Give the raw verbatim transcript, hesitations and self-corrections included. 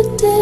every day.